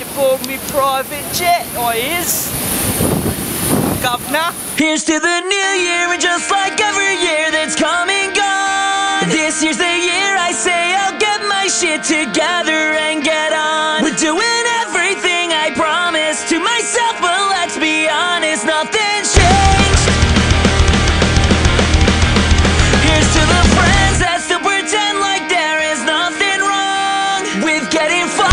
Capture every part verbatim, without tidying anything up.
about to board me private jet, I is. Governor. Here's to the new year, and just like every year that's come and gone, this year's the year I say I'll get my shit together and get on. We're doing everything I promised to myself, but let's be honest, nothing's changed. Here's to the friends that still pretend like there is nothing wrong with getting fun.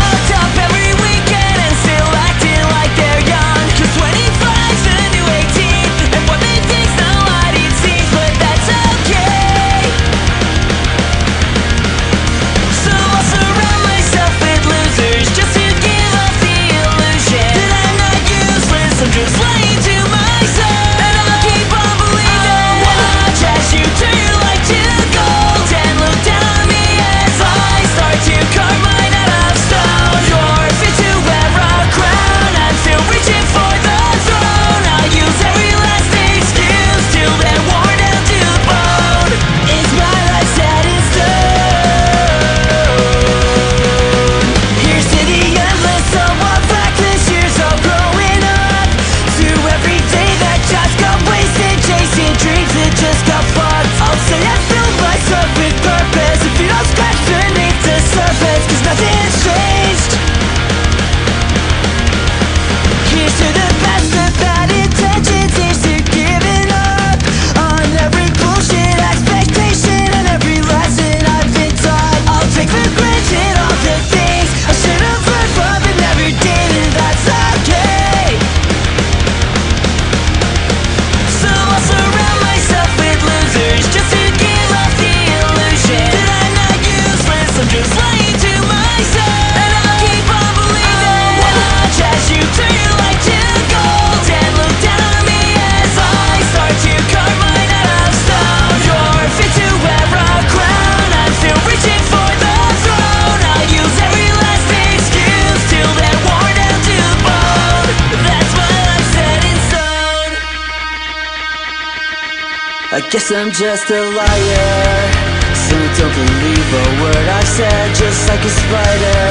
I guess I'm just a liar, so don't believe a word I said. Just like a spider,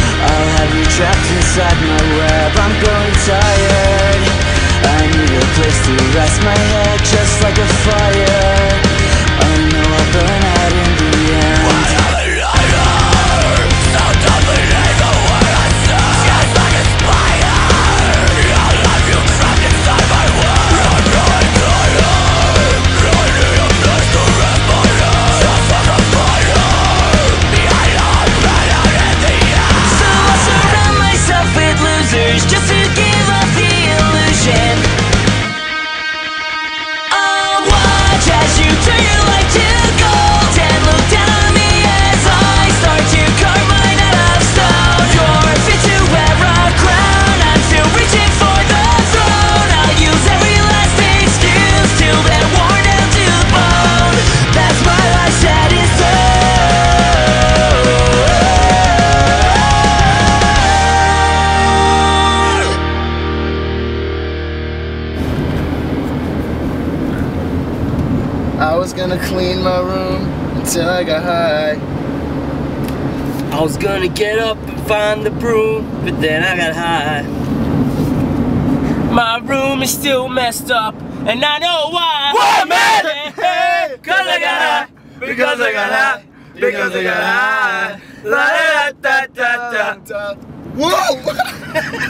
I'll have you trapped inside my web. I'm growing tired, I need a place to rest my head. Just like a fire, I know I'll burn out in the end. What am I, liar? So don't believe a word I said. Just like a spider, I'll have you trapped inside my web. I'm growing tired, just to give up the illusion. I'll watch as you turn your light to gold and look down on me as I start to carve mine out of stone. You're fit to wear a crown, I'm still reaching for the throne. I'll use every last excuse till they're worn down to the bone. That's my life that is gonna clean my room until I got high. I was gonna get up and find the broom, but then I got high. My room is still messed up, and I know why. What, man? Hey, cause I got high. Because I got high. Because I got high. La da da da da. Whoa!